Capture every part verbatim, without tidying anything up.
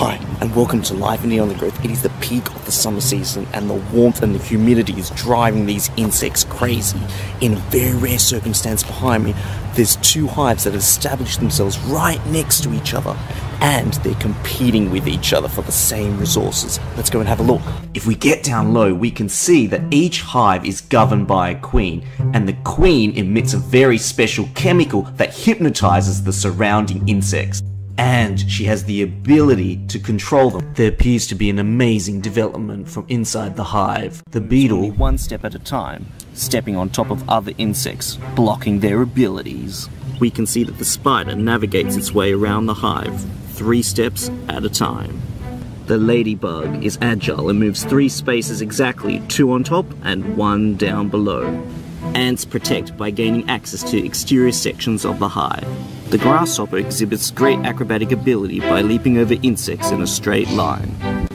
Hi, and welcome to Life in the Undergrowth. It is the peak of the summer season, and the warmth and the humidity is driving these insects crazy. In a very rare circumstance behind me, there's two hives that have established themselves right next to each other, and they're competing with each other for the same resources. Let's go and have a look. If we get down low, we can see that each hive is governed by a queen, and the queen emits a very special chemical that hypnotizes the surrounding insects. And she has the ability to control them. There appears to be an amazing development from inside the hive. The beetle, one step at a time, stepping on top of other insects, blocking their abilities. We can see that the spider navigates its way around the hive, three steps at a time. The ladybug is agile and moves three spaces exactly, two on top and one down below. Ants protect by gaining access to exterior sections of the hive. The grasshopper exhibits great acrobatic ability by leaping over insects in a straight line.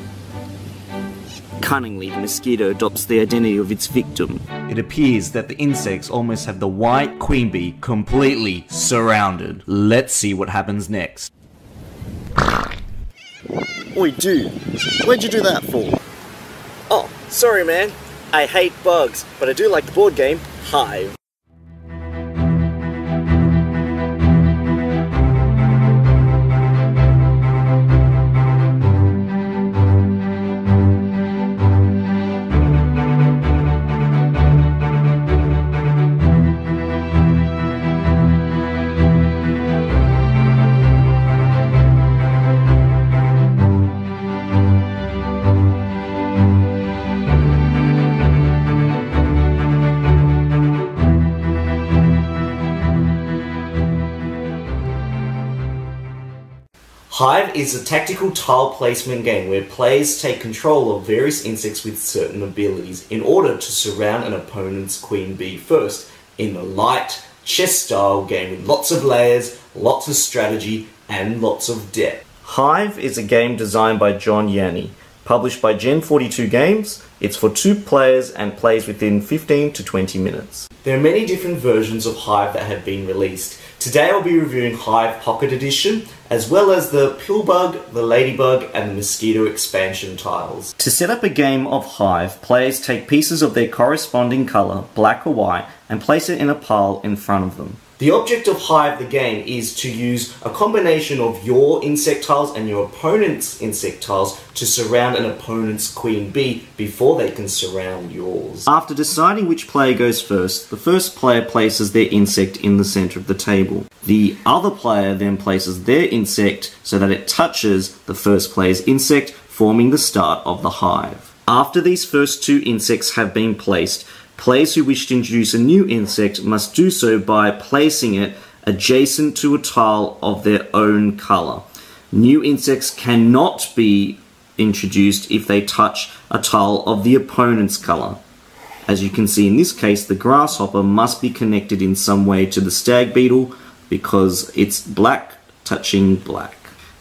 Cunningly, the mosquito adopts the identity of its victim. It appears that the insects almost have the white queen bee completely surrounded. Let's see what happens next. Oi, dude, where'd you do that for? Oh, sorry man, I hate bugs, but I do like the board game, Hive. Hive is a tactical tile placement game where players take control of various insects with certain abilities in order to surround an opponent's queen bee first in a light, chess-style game with lots of layers, lots of strategy, and lots of depth. Hive is a game designed by John Yianni, published by Gen forty-two Games. It's for two players and plays within fifteen to twenty minutes. There are many different versions of Hive that have been released. Today I'll be reviewing Hive Pocket Edition, as well as the Pillbug, the Ladybug, and the Mosquito expansion tiles. To set up a game of Hive, players take pieces of their corresponding colour, black or white, and place it in a pile in front of them. The object of Hive the game is to use a combination of your insect tiles and your opponent's insect tiles to surround an opponent's queen bee before they can surround yours. After deciding which player goes first, the first player places their insect in the centre of the table. The other player then places their insect so that it touches the first player's insect, forming the start of the hive. After these first two insects have been placed, players who wish to introduce a new insect must do so by placing it adjacent to a tile of their own colour. New insects cannot be introduced if they touch a tile of the opponent's colour. As you can see in this case, the grasshopper must be connected in some way to the stag beetle because it's black touching black.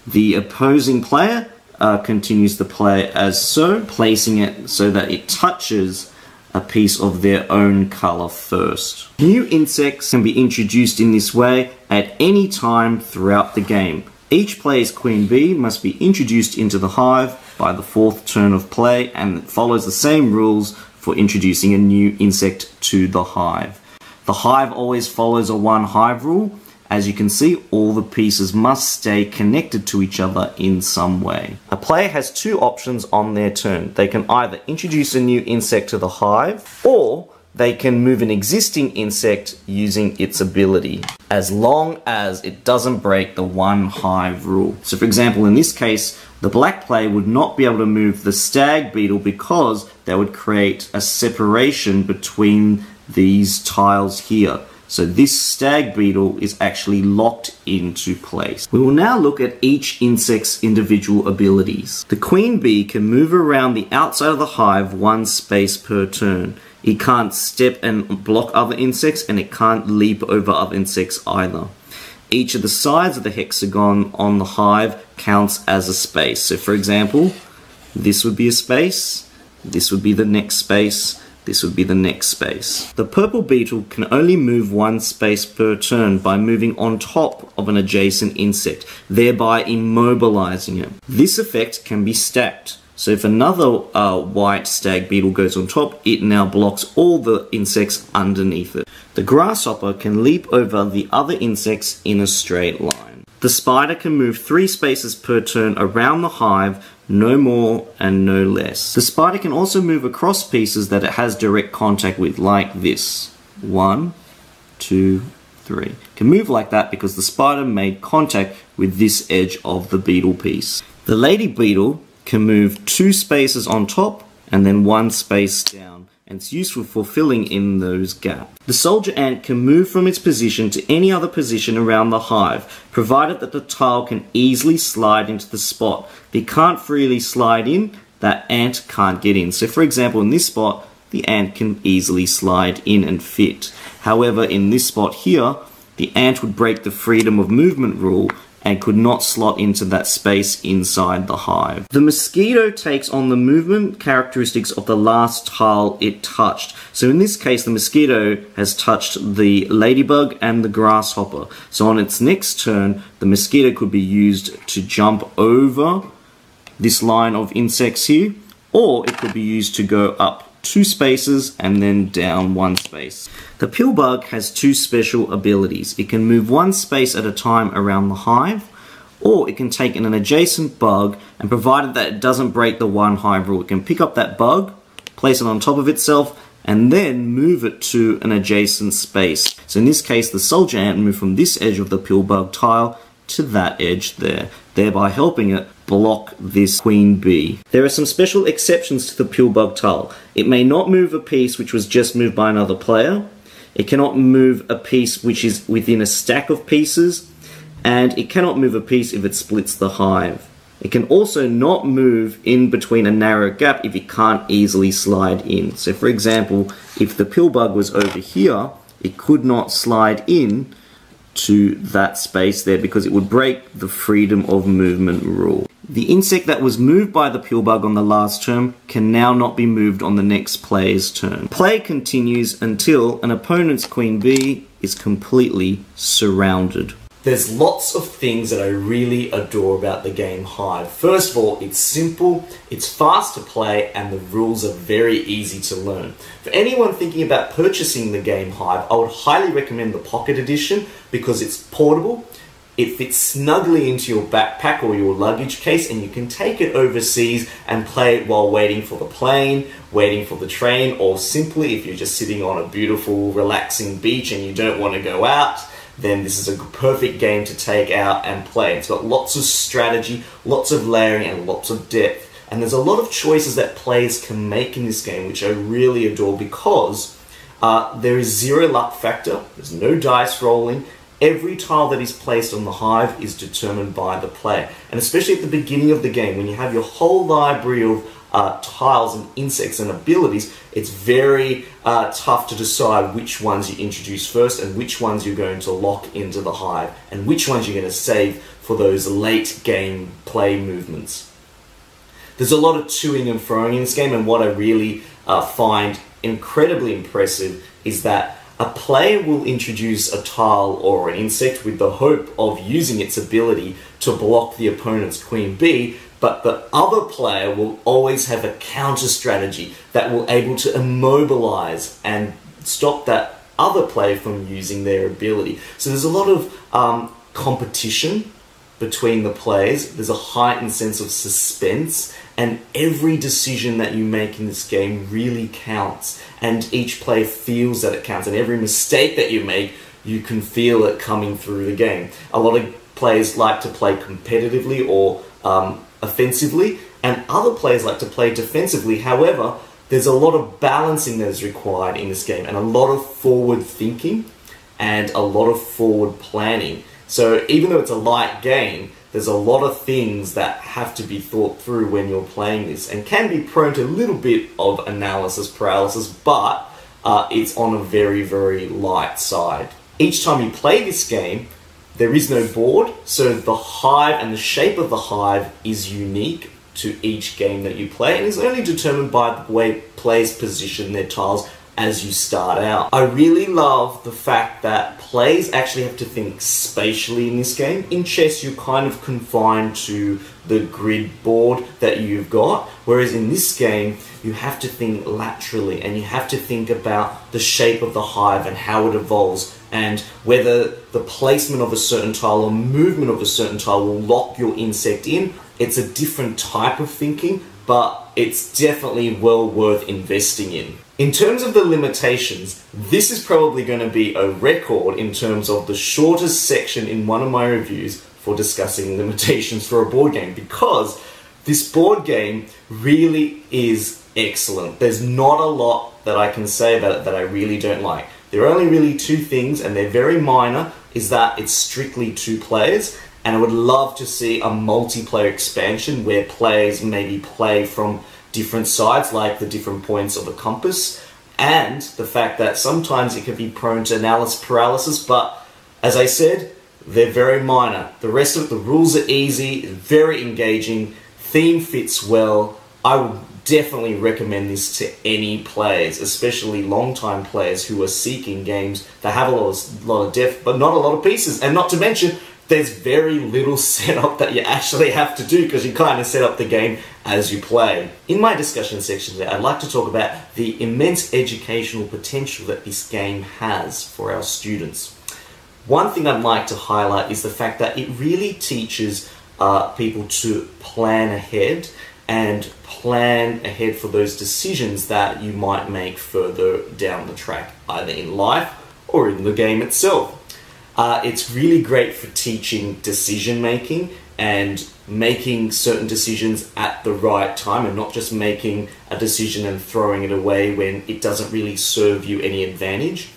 The opposing player uh, continues the play as so, placing it so that it touches a piece of their own colour first. New insects can be introduced in this way at any time throughout the game. Each player's queen bee must be introduced into the hive by the fourth turn of play, and it follows the same rules for introducing a new insect to the hive. The hive always follows a one hive rule. As you can see, all the pieces must stay connected to each other in some way. A player has two options on their turn. They can either introduce a new insect to the hive, or they can move an existing insect using its ability, as long as it doesn't break the one hive rule. So for example, in this case, the black player would not be able to move the stag beetle because that would create a separation between these tiles here. So this stag beetle is actually locked into place. We will now look at each insect's individual abilities. The queen bee can move around the outside of the hive one space per turn. It can't step and block other insects, and it can't leap over other insects either. Each of the sides of the hexagon on the hive counts as a space. So for example, this would be a space, this would be the next space, This would be the next space. The purple beetle can only move one space per turn by moving on top of an adjacent insect, thereby immobilizing it. This effect can be stacked. So if another uh, white stag beetle goes on top, it now blocks all the insects underneath it. The grasshopper can leap over the other insects in a straight line. The spider can move three spaces per turn around the hive, no more and no less. The spider can also move across pieces that it has direct contact with, like this. One, two, three. Can move like that because the spider made contact with this edge of the beetle piece. The lady beetle can move two spaces on top and then one space down, and it's useful for filling in those gaps. The soldier ant can move from its position to any other position around the hive, provided that the tile can easily slide into the spot. They can't freely slide in, that ant can't get in. So for example, in this spot, the ant can easily slide in and fit. However, in this spot here, the ant would break the freedom of movement rule and could not slot into that space inside the hive. The mosquito takes on the movement characteristics of the last tile it touched. So in this case, the mosquito has touched the ladybug and the grasshopper. So on its next turn, the mosquito could be used to jump over this line of insects here, or it could be used to go up two spaces and then down one space. The pillbug has two special abilities. It can move one space at a time around the hive, or it can take in an adjacent bug, and provided that it doesn't break the one hive rule, it can pick up that bug, place it on top of itself, and then move it to an adjacent space. So in this case, the soldier ant moved from this edge of the pillbug tile to that edge there, thereby helping it block this queen bee. There are some special exceptions to the pillbug tile. It may not move a piece which was just moved by another player, it cannot move a piece which is within a stack of pieces, and it cannot move a piece if it splits the hive. It can also not move in between a narrow gap if it can't easily slide in. So for example, if the pillbug was over here, it could not slide in to that space there because it would break the freedom of movement rule. The insect that was moved by the pillbug on the last turn can now not be moved on the next player's turn. Play continues until an opponent's queen bee is completely surrounded. There's lots of things that I really adore about the game Hive. First of all, it's simple, it's fast to play, and the rules are very easy to learn. For anyone thinking about purchasing the game Hive, I would highly recommend the Pocket Edition because it's portable, it fits snugly into your backpack or your luggage case, and you can take it overseas and play it while waiting for the plane, waiting for the train, or simply if you're just sitting on a beautiful, relaxing beach and you don't want to go out, then this is a perfect game to take out and play. It's got lots of strategy, lots of layering, and lots of depth. And there's a lot of choices that players can make in this game, which I really adore because uh, there is zero luck factor, there's no dice rolling. Every tile that is placed on the hive is determined by the player. And especially at the beginning of the game, when you have your whole library of Uh, tiles and insects and abilities, it's very uh, tough to decide which ones you introduce first and which ones you're going to lock into the hive and which ones you're going to save for those late game play movements. There's a lot of toing and froing in this game, and what I really uh, find incredibly impressive is that a player will introduce a tile or an insect with the hope of using its ability to block the opponent's queen bee, but the other player will always have a counter strategy that will able to immobilize and stop that other player from using their ability. So there's a lot of um, competition between the players, there's a heightened sense of suspense, and every decision that you make in this game really counts, and each player feels that it counts, and every mistake that you make, you can feel it coming through the game. A lot of players like to play competitively or um, offensively, and other players like to play defensively. However, there's a lot of balancing that is required in this game, and a lot of forward thinking and a lot of forward planning. So even though it's a light game, there's a lot of things that have to be thought through when you're playing this, and can be prone to a little bit of analysis paralysis, but uh, it's on a very, very light side. Each time you play this game, there is no board, so the hive and the shape of the hive is unique. to each game that you play, and is only determined by the way players position their tiles as you start out. I really love the fact that players actually have to think spatially in this game. In chess, you're kind of confined to the grid board that you've got, whereas in this game, you have to think laterally, and you have to think about the shape of the hive and how it evolves, and whether the placement of a certain tile or movement of a certain tile will lock your insect in. It's a different type of thinking, but it's definitely well worth investing in. In terms of the limitations, this is probably going to be a record in terms of the shortest section in one of my reviews for discussing limitations for a board game, because this board game really is excellent. There's not a lot that I can say about it that I really don't like. There are only really two things, and they're very minor, is that it's strictly two players, and I would love to see a multiplayer expansion where players maybe play from different sides, like the different points of a compass, and the fact that sometimes it can be prone to analysis paralysis, but as I said, they're very minor. The rest of the rules are easy, very engaging, theme fits well. I would definitely recommend this to any players, especially long-time players who are seeking games that have a lot of, lot of depth, but not a lot of pieces, and not to mention, there's very little setup that you actually have to do because you kind of set up the game as you play. In my discussion section there, I'd like to talk about the immense educational potential that this game has for our students. One thing I'd like to highlight is the fact that it really teaches uh, people to plan ahead and plan ahead for those decisions that you might make further down the track, either in life or in the game itself. Uh, it's really great for teaching decision making and making certain decisions at the right time, and not just making a decision and throwing it away when it doesn't really serve you any advantage.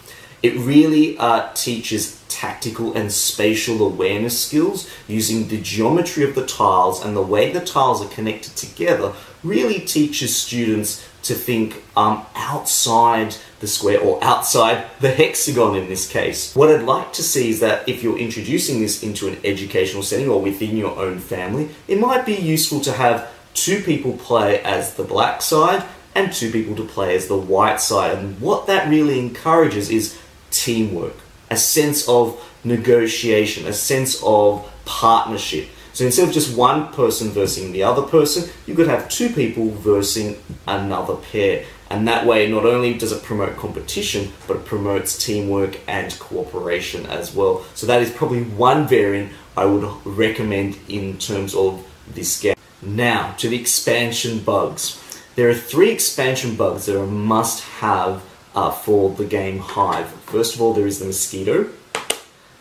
It really uh, teaches tactical and spatial awareness skills, using the geometry of the tiles and the way the tiles are connected together really teaches students to think um, outside the square, or outside the hexagon in this case. What I'd like to see is that if you're introducing this into an educational setting or within your own family, it might be useful to have two people play as the black side and two people to play as the white side. And what that really encourages is teamwork, a sense of negotiation, a sense of partnership. So instead of just one person versing the other person, you could have two people versing another pair. And that way, not only does it promote competition, but it promotes teamwork and cooperation as well. So that is probably one variant I would recommend in terms of this game. Now, to the expansion bugs. There are three expansion bugs that are must-have uh, for the game Hive. First of all, there is the Mosquito,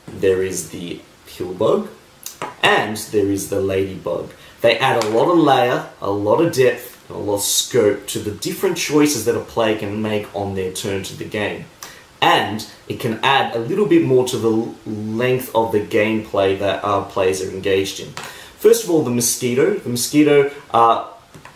there is the Pillbug, and there is the Ladybug. They add a lot of layer, a lot of depth, and a lot of scope to the different choices that a player can make on their turn to the game. And it can add a little bit more to the length of the gameplay that our players are engaged in. First of all, the Mosquito. The Mosquito, uh,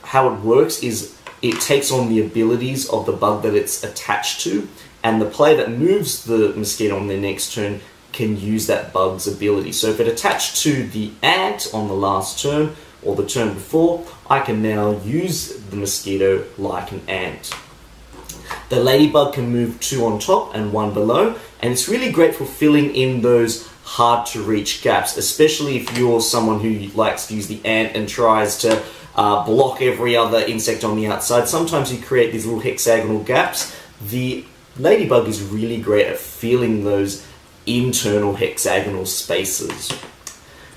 how it works is it takes on the abilities of the bug that it's attached to, and the player that moves the Mosquito on their next turn can use that bug's ability. So if it attached to the ant on the last turn, or the turn before, I can now use the Mosquito like an ant. The Ladybug can move two on top and one below, and it's really great for filling in those hard to reach gaps, especially if you're someone who likes to use the ant and tries to uh, block every other insect on the outside. Sometimes you create these little hexagonal gaps. The Ladybug is really great at filling those internal hexagonal spaces.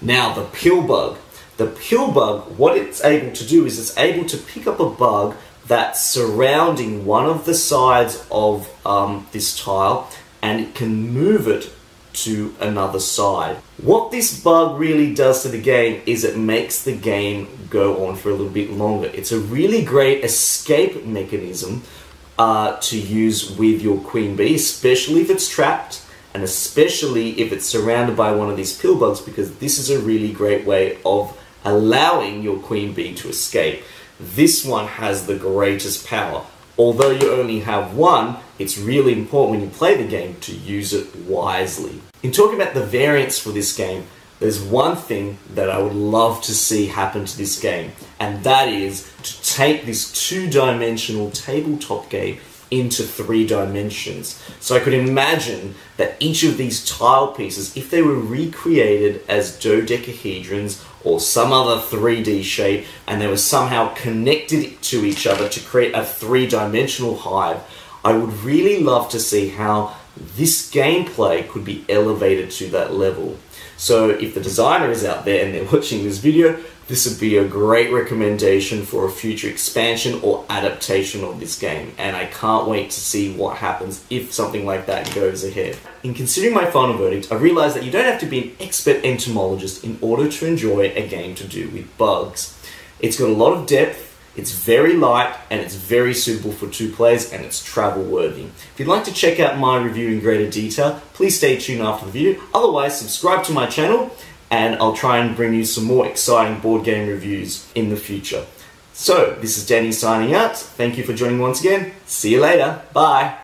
Now, the Pillbug. The Pillbug, what it's able to do is it's able to pick up a bug that's surrounding one of the sides of um, this tile, and it can move it to another side. What this bug really does to the game is it makes the game go on for a little bit longer. It's a really great escape mechanism uh, to use with your queen bee, especially if it's trapped, and especially if it's surrounded by one of these pill bugs, because this is a really great way of allowing your queen bee to escape. This one has the greatest power. Although you only have one, it's really important when you play the game to use it wisely. In talking about the variants for this game, There's one thing that I would love to see happen to this game, and that is to take this two-dimensional tabletop game into three dimensions. So I could imagine that each of these tile pieces, if they were recreated as dodecahedrons or some other three D shape, and they were somehow connected to each other to create a three-dimensional hive, I would really love to see how this gameplay could be elevated to that level. So if the designer is out there and they're watching this video, this would be a great recommendation for a future expansion or adaptation of this game. And I can't wait to see what happens if something like that goes ahead. In considering my final verdict, I realized that you don't have to be an expert entomologist in order to enjoy a game to do with bugs. It's got a lot of depth, it's very light, and it's very suitable for two players, and it's travel worthy. If you'd like to check out my review in greater detail, please stay tuned after the video. Otherwise, subscribe to my channel, and I'll try and bring you some more exciting board game reviews in the future. So, this is Danny signing out. Thank you for joining once again. See you later. Bye.